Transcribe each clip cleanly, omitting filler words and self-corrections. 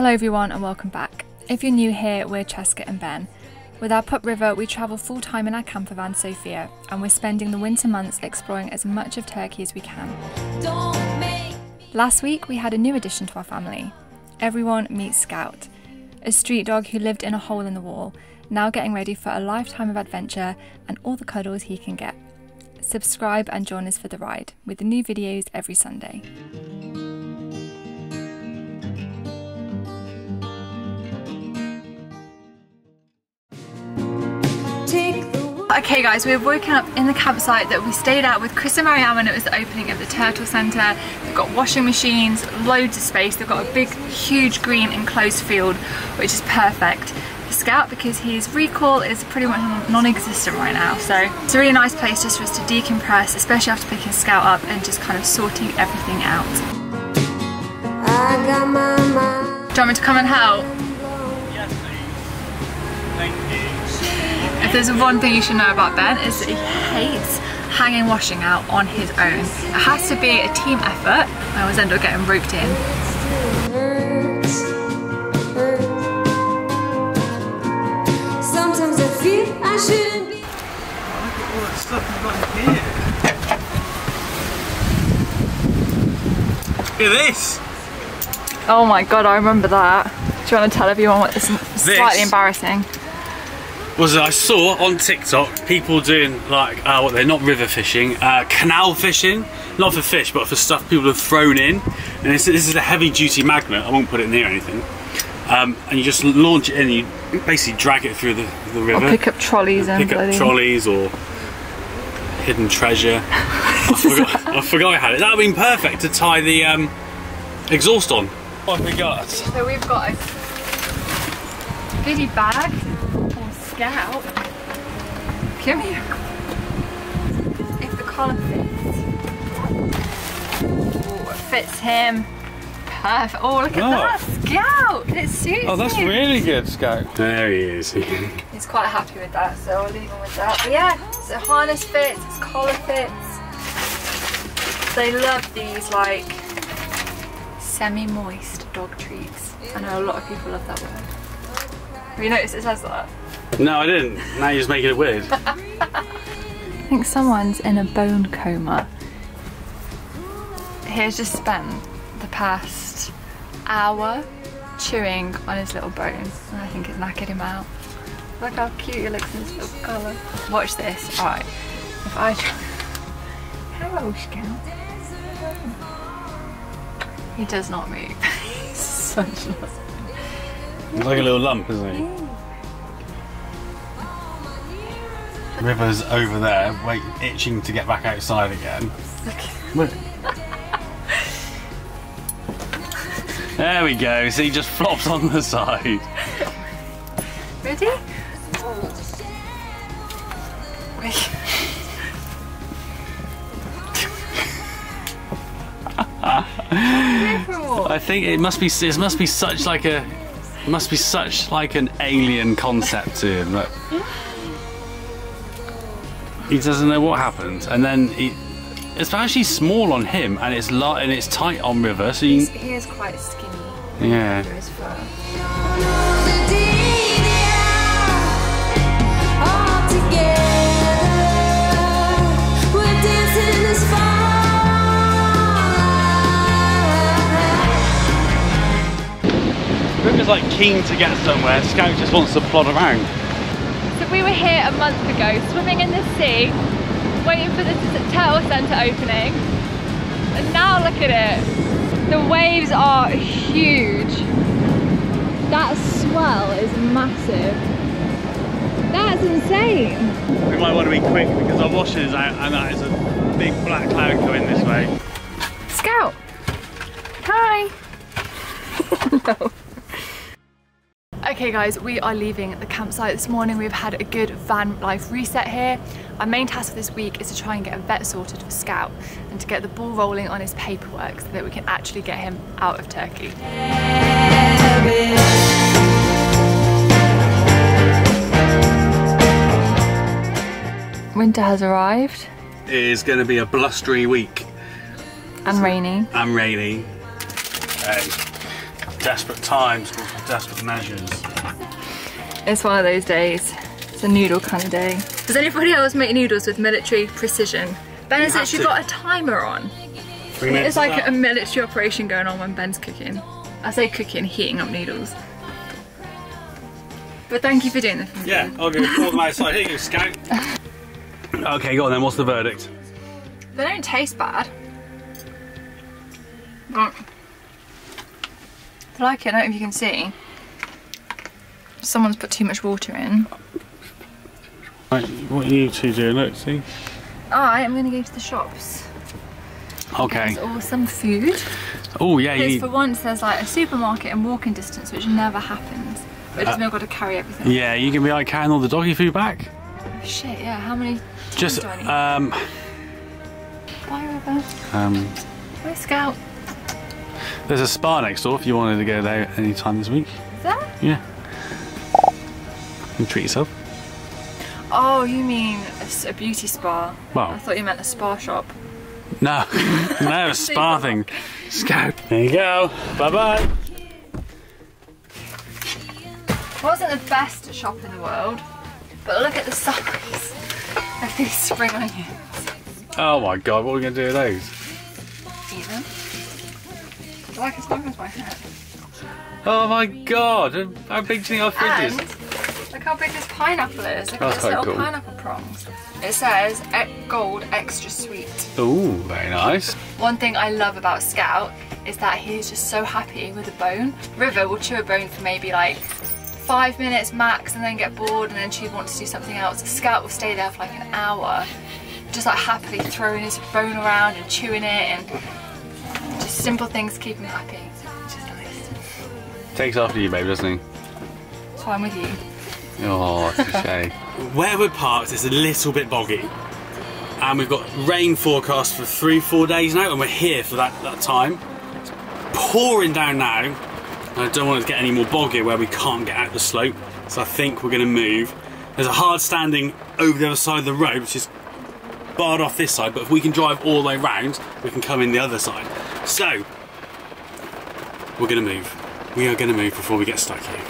Hello everyone and welcome back. If you're new here, we're Chesca and Ben. With our Pup River, we travel full time in our camper van Sophia, and we're spending the winter months exploring as much of Turkey as we can. Last week we had a new addition to our family. Everyone meets Scout, a street dog who lived in a hole in the wall, now getting ready for a lifetime of adventure and all the cuddles he can get. Subscribe and join us for the ride with new videos every Sunday. Okay guys, we've woken up in the campsite that we stayed at with Chris and Mariam when it was the opening of the Turtle Centre. They've got washing machines, loads of space, they've got a big, huge green enclosed field, which is perfect for Scout because his recall is pretty much non-existent right now. So it's a really nice place just for us to decompress, especially after picking Scout up and just kind of sorting everything out. Do you want me to come and help? Yes please, thank you. If there's one thing you should know about Ben is that he hates hanging washing out on his own. It has to be a team effort. I always end up getting roped in. Sometimes I feel I shouldn't be. Oh, look at all that stuff we've got in here. Look at this. Oh my god, I remember that. Do you want to tell everyone what this is? Slightly embarrassing. Was I saw on TikTok people doing like what they're not river fishing, canal fishing, not for fish but for stuff people have thrown in, and this is a heavy duty magnet. I won't put it near anything, and you just launch it in and you basically drag it through the river. Or pick up trolleys and pick up trolleys or hidden treasure. I forgot I had it. That would have been perfect to tie the exhaust on. What have we got? So we've got a goodie bag. Out. Come here. If the collar fits. Ooh, it fits him. Perfect. Oh, look at that, Scout. It suits him. Oh, that's really good, Scout. There he is. He's quite happy with that, so I'll leave him with that. But yeah, so harness fits, his collar fits. They love these like semi-moist dog treats. I know a lot of people love that one. Have you noticed it says that? No, I didn't. Now you're just making it weird. I think someone's in a bone coma. He has just spent the past hour chewing on his little bone, and I think it's knackered him out. Look how cute he looks in his little collar. Watch this. Alright. If I try. Hello, Scout. He does not move. He's such a... He's like a little lump, isn't he? Yeah. River's over there, waiting, itching to get back outside again. Look. There we go, so he just flops on the side. Ready? I think it must be such like a, it must be such like an alien concept to him. Like, he doesn't know what happened, and then it's actually small on him, and it's tight on River. So he is quite skinny. Yeah. Under his fur. River's like keen to get somewhere. Scout just wants to plod around. We were here a month ago, swimming in the sea, waiting for the Turtle Centre opening, and now look at it. The waves are huge. That swell is massive. That's insane. We might want to be quick because our wash is out and that is a big black cloud going this way. Scout! Hi! No. Okay guys, we are leaving the campsite this morning. We've had a good van life reset here. Our main task for this week is to try and get a vet sorted for Scout and to get the ball rolling on his paperwork so that we can actually get him out of Turkey. Winter has arrived. It is going to be a blustery week. And rainy. And rainy. desperate times calls for desperate measures. It's one of those days. It's a noodle kind of day. Does anybody else make noodles with military precision? Ben has actually got a timer on. It's like a military operation going on when Ben's cooking. I say cooking, heating up noodles. But thank you for doing this. Yeah, I'll give it all my side. Here you go, Scout. Okay, go on then, what's the verdict? They don't taste bad. I like it, I don't know if you can see. Someone's put too much water in. Right, what are you two doing? Look, see? I am going to go to the shops. Okay. There's all some food. Oh, yeah. Because for once there's like a supermarket in walking distance, which never happens. But just I've got to carry everything. Yeah, you can be like carrying all the doggy food back. Oh, shit, yeah. How many? Just, do I need? Bye, River. Bye, Scout. There's a spa next door if you wanted to go there any time this week. Is there? Yeah. You can treat yourself. Oh, you mean a beauty spa? Well, I thought you meant a spa shop. No, no, a spa thing. Scout. There you go. Bye bye. Wasn't the best shop in the world, but look at the size of these spring onions. Oh my god, what are we going to do with those? Eat them. They're like as long as my head. Oh my god, how big do you think our fridge is? Look how big this pineapple is. Look at this little pineapple prongs. It says gold extra sweet. Ooh, very nice. One thing I love about Scout is that he's just so happy with a bone. River will chew a bone for maybe like 5 minutes max and then get bored and then she wants to do something else. Scout will stay there for like an hour just like happily throwing his bone around and chewing it, and just simple things keep him happy. It's just nice. Takes after you, babe, doesn't he? That's why I'm with you. Oh, that's a shame. Where we're parked is a little bit boggy and we've got rain forecast for 3-4 days now, and we're here for that time. It's pouring down now. I don't want it to get any more boggy where we can't get out the slope, so I think we're going to move. There's a hard standing over the other side of the road, which is barred off this side, but if we can drive all the way round, we can come in the other side. So, we're going to move. We are going to move before we get stuck here.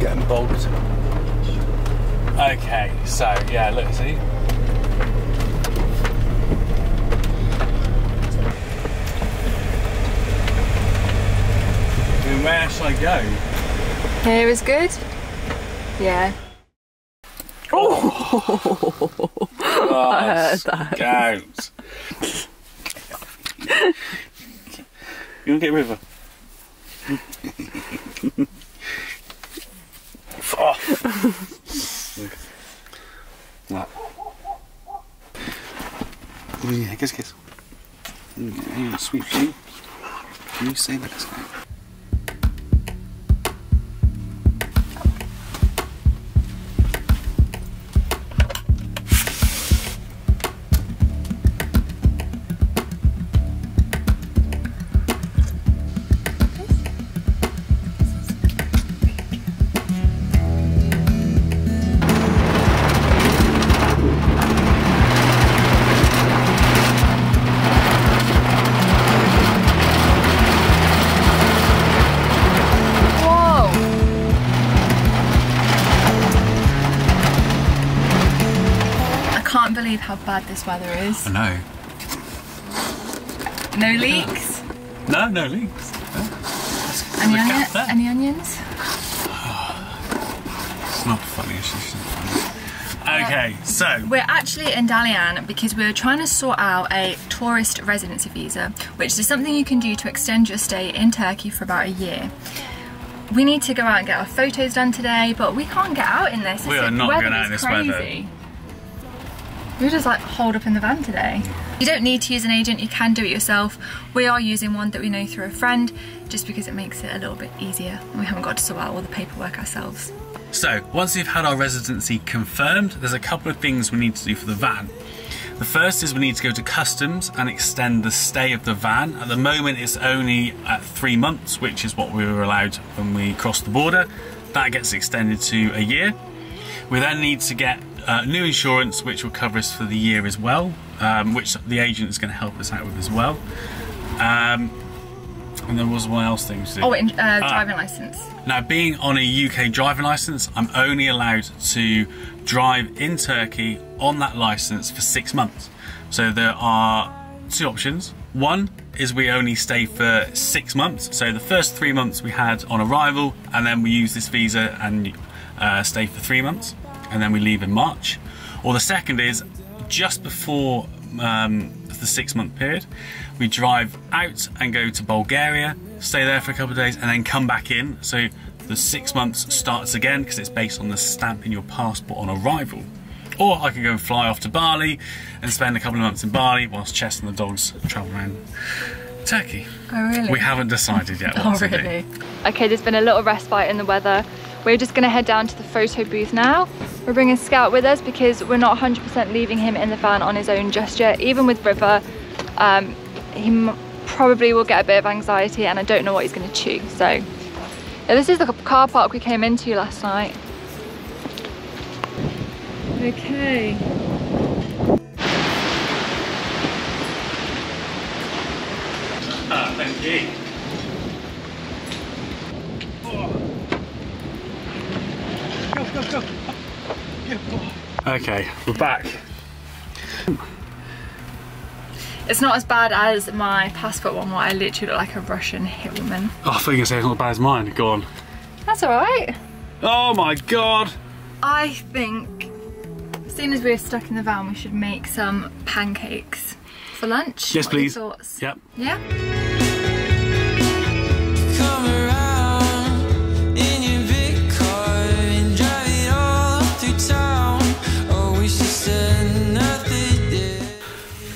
Getting bogged. Okay, so, yeah, look, see? Where shall I go? Here is good. Yeah. Oh! I heard that. Scout. You want to get River? That. Oh, yeah, kiss. Yeah, sweet pea. Can you say that as well? How bad this weather is. I know. No leaks? No, no leaks. No. Any onions? It's not funny, it's just funny. Okay, so. We're actually in Dalyan because we're trying to sort out a tourist residency visa, which is something you can do to extend your stay in Turkey for about a year. We need to go out and get our photos done today, but we can't get out in this. We are not going out in this weather. We just like holed up in the van today. You don't need to use an agent, you can do it yourself. We are using one that we know through a friend just because it makes it a little bit easier and we haven't got to sort out all the paperwork ourselves. So, once we've had our residency confirmed, there's a couple of things we need to do for the van. The first is we need to go to customs and extend the stay of the van. At the moment it's only at 3 months, which is what we were allowed when we crossed the border. That gets extended to a year. We then need to get new insurance, which will cover us for the year as well, which the agent is going to help us out with as well. And there was one else thing to do. Oh, and driving licence. Now, being on a UK driving licence, I'm only allowed to drive in Turkey on that licence for 6 months. So there are two options. One is we only stay for 6 months. So the first 3 months we had on arrival, and then we use this visa and stay for 3 months, and then we leave in March. Or the second is just before the 6 month period, we drive out and go to Bulgaria, stay there for a couple of days, and then come back in. So the 6 months starts again because it's based on the stamp in your passport on arrival. Or I can go and fly off to Bali and spend a couple of months in Bali whilst Chess and the dogs travel around Turkey. Oh really? We haven't decided yet what to do. Okay, there's been a little respite in the weather. We're just gonna head down to the photo booth now. We're bringing Scout with us because we're not 100% leaving him in the van on his own just yet. Even with River, he probably will get a bit of anxiety and I don't know what he's gonna chew. So yeah, this is the car park we came into last night. Okay. Thank you. Oh. Go, go, go. Yeah. Okay, we're back. It's not as bad as my passport one where I literally look like a Russian hitwoman. Oh, I thought you were going to say it's not as bad as mine. Go on. That's alright. Oh my god. I think seeing as we're stuck in the van, we should make some pancakes for lunch. Yes, please. What are your thoughts? Yep. Yeah. Come around in your big car and drive it all up through town. Oh, we should send nothing there.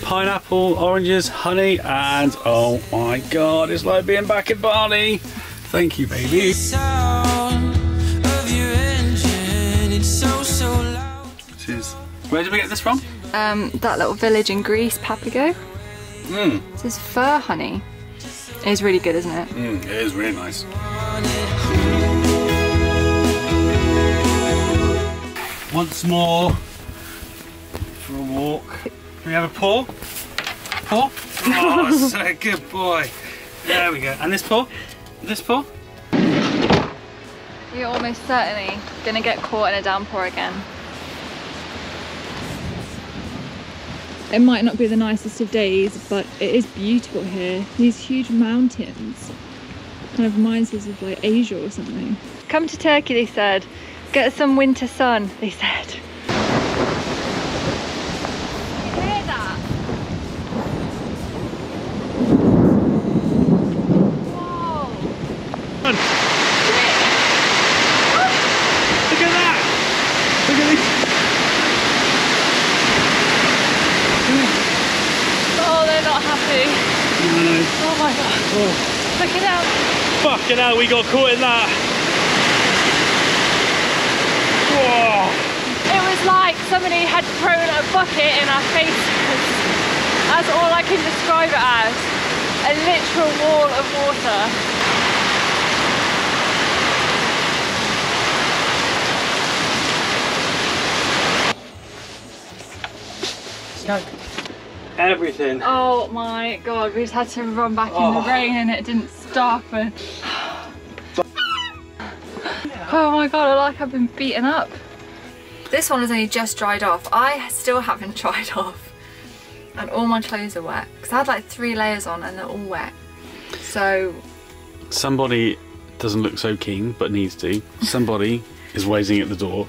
Pineapple, oranges, honey, and oh my god, it's like being back in Bali. Thank you, baby. Where did we get this from? That little village in Greece, Papago. Mm. This is fir honey. It is really good, isn't it? Mm, it is really nice. Once more for a walk. Can we have a paw? Paw? Oh, so good boy. There we go. And this paw? This paw? We're almost certainly gonna get caught in a downpour again. It might not be the nicest of days, but it is beautiful here. These huge mountains kind of reminds us of like Asia or something. Come to Turkey, they said. Get some winter sun, they said. You hear that? Whoa! Look at that! Look at this. Oh my god. Oh. Fucking hell. Fucking hell, we got caught in that. Whoa. It was like somebody had thrown a bucket in our faces. That's all I can describe it as. A literal wall of water. Go. Everything. Oh my god, we just had to run back in the rain and it didn't stop. And oh my god, I like I've been beaten up. This one has only just dried off. I still haven't dried off. And all my clothes are wet. Because I had like 3 layers on and they're all wet. So. Somebody doesn't look so keen but needs to. Somebody is waiting at the door.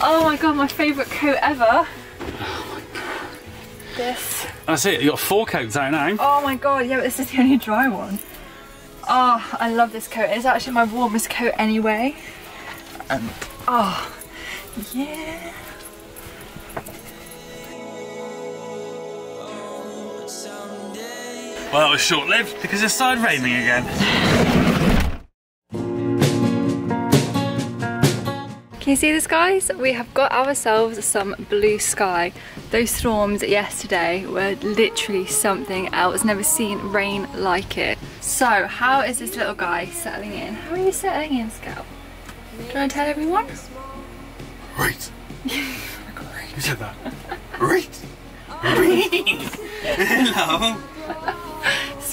Oh my god, my favourite coat ever. This. That's it, you got 4 coats out now. Oh my god, yeah, but this is the only dry one. Oh, I love this coat. It's actually my warmest coat anyway. Oh, yeah. Well, that was short-lived because it started raining again. Can you see this, guys? We have got ourselves some blue sky. Those storms yesterday were literally something else. Never seen rain like it. So, how is this little guy settling in? How are you settling in, Scout? Do you want to tell everyone? Great. Great. Who said that? Great. Great. Hello.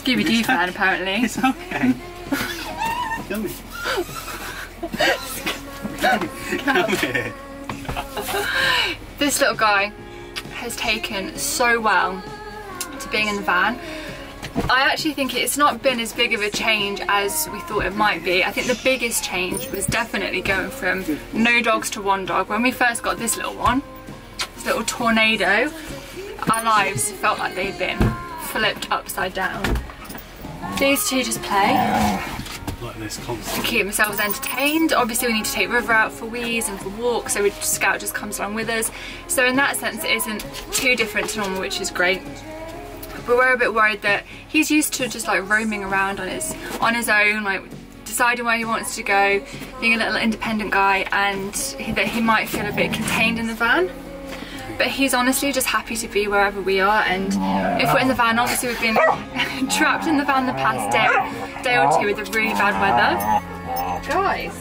Scooby Doo fan, apparently. It's okay. Come here. Come here. This little guy has taken so well to being in the van. I actually think it's not been as big of a change as we thought it might be. I think the biggest change was definitely going from no dogs to one dog. When we first got this little one, this little tornado, our lives felt like they'd been flipped upside down. These two just play. Like this constantly. To keep themselves entertained. Obviously we need to take River out for wheeze and for walks, so Scout just comes along with us. So in that sense it isn't too different to normal, which is great. But we're a bit worried that he's used to just like roaming around on his own, like deciding where he wants to go, being a little independent guy, and that he might feel a bit contained in the van. But he's honestly just happy to be wherever we are, and if we're in the van, obviously we've been trapped in the van the past day or two with the really bad weather. Guys.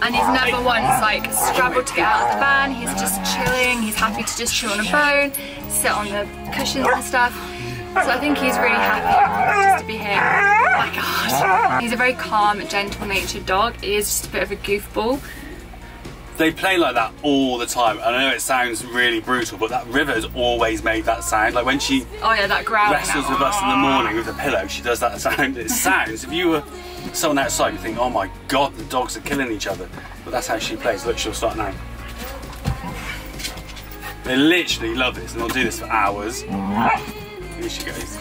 And he's never once like struggled to get out of the van. He's just chilling, he's happy to just chill on a bone, sit on the cushions and stuff. So I think he's really happy just to be here. Oh my God. He's a very calm, gentle natured dog. He is just a bit of a goofball. They play like that all the time. I know it sounds really brutal, but that River's always made that sound. Like when she that growl wrestles with us in the morning with a pillow, she does that sound. It sounds, if you were someone outside, you think, oh my God, the dogs are killing each other. But that's how she plays. Look, she'll start now. They literally love this, and they'll do this for hours. Here she goes.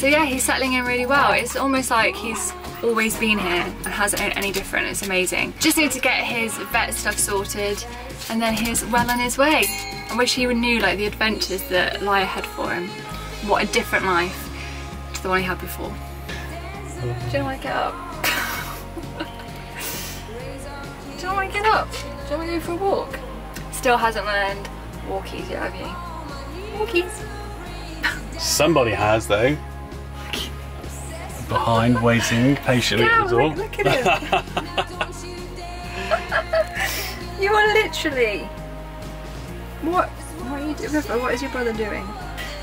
So yeah, he's settling in really well. It's almost like he's always been here and hasn't been any different. It's amazing. Just need to get his vet stuff sorted, and then he's well on his way. I wish he knew like the adventures that lie ahead for him. What a different life to the one he had before. Do you not want to get up? Do you not want to get up? Do you want to go for a walk? Still hasn't learned walkies yet, have you? Walkies. Somebody has though. Behind, waiting patiently at the door. Look at him. You are literally. What are you doing? River, what is your brother doing?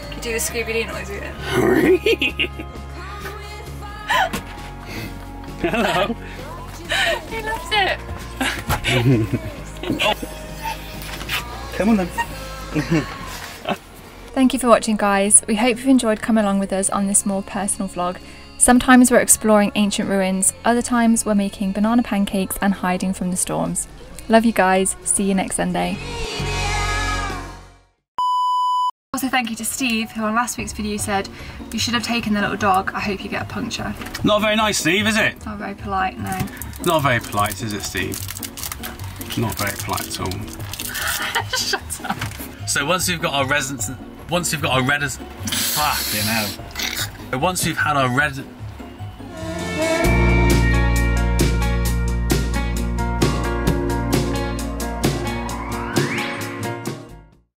Can you do the Scooby Doo noise again? Hello. He loves it. Come on then. Thank you for watching, guys. We hope you've enjoyed coming along with us on this more personal vlog. Sometimes we're exploring ancient ruins, other times we're making banana pancakes and hiding from the storms. Love you guys. See you next Sunday. Also thank you to Steve, who on last week's video said, you should have taken the little dog, I hope you get a puncture. Not very nice, Steve, is it? Not very polite, no. Not very polite, is it, Steve? Not very polite at all. Shut up. So once we've got our residence... Once we've had our